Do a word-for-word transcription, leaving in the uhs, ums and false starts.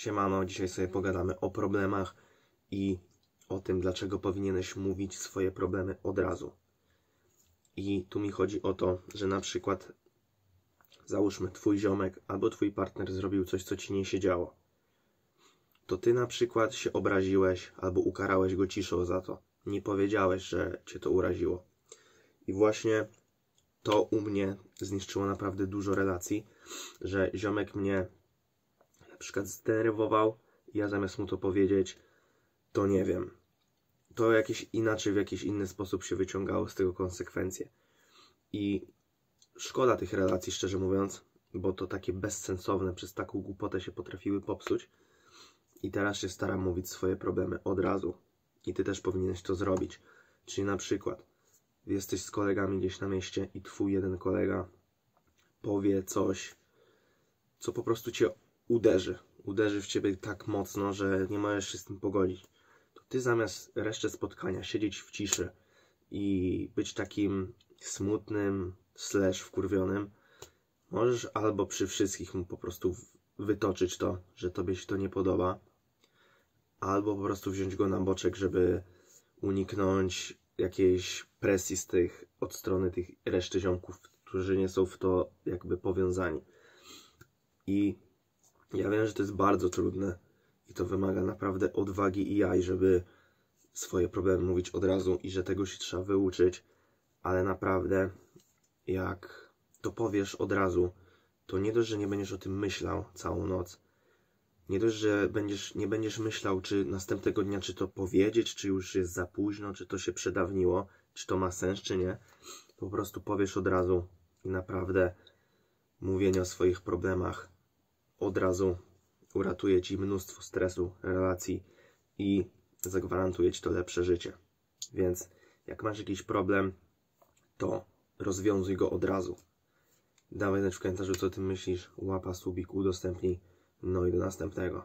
Siemano, dzisiaj sobie pogadamy o problemach i o tym, dlaczego powinieneś mówić swoje problemy od razu. I tu mi chodzi o to, że na przykład załóżmy twój ziomek albo twój partner zrobił coś, co ci nie siedziało. To ty na przykład się obraziłeś albo ukarałeś go ciszą za to. Nie powiedziałeś, że cię to uraziło. I właśnie to u mnie zniszczyło naprawdę dużo relacji, że ziomek mnie na przykład zdenerwował i ja zamiast mu to powiedzieć, to nie wiem. To jakieś inaczej, w jakiś inny sposób się wyciągało z tego konsekwencje. I szkoda tych relacji, szczerze mówiąc, bo to takie bezsensowne, przez taką głupotę się potrafiły popsuć. I teraz się staram mówić swoje problemy od razu. I ty też powinieneś to zrobić. Czyli na przykład jesteś z kolegami gdzieś na mieście i twój jeden kolega powie coś, co po prostu cię uderzy. Uderzy w ciebie tak mocno, że nie możesz się z tym pogodzić. To ty zamiast resztę spotkania siedzieć w ciszy i być takim smutnym, slash wkurwionym, możesz albo przy wszystkich mu po prostu wytoczyć to, że tobie się to nie podoba, albo po prostu wziąć go na boczek, żeby uniknąć jakiejś presji z tych, od strony tych reszty ziomków, którzy nie są w to jakby powiązani. I ja wiem, że to jest bardzo trudne i to wymaga naprawdę odwagi i jaj, żeby swoje problemy mówić od razu i że tego się trzeba wyuczyć, ale naprawdę jak to powiesz od razu, to nie dość, że nie będziesz o tym myślał całą noc, nie dość, że będziesz, nie będziesz myślał, czy następnego dnia, czy to powiedzieć, czy już jest za późno, czy to się przedawniło, czy to ma sens, czy nie. Po prostu powiesz od razu i naprawdę mówienie o swoich problemach od razu uratuje ci mnóstwo stresu, relacji i zagwarantuje ci to lepsze życie. Więc jak masz jakiś problem, to rozwiązuj go od razu. Dawaj znać w komentarzu, co ty myślisz, łapa, subik, udostępnij. No i do następnego.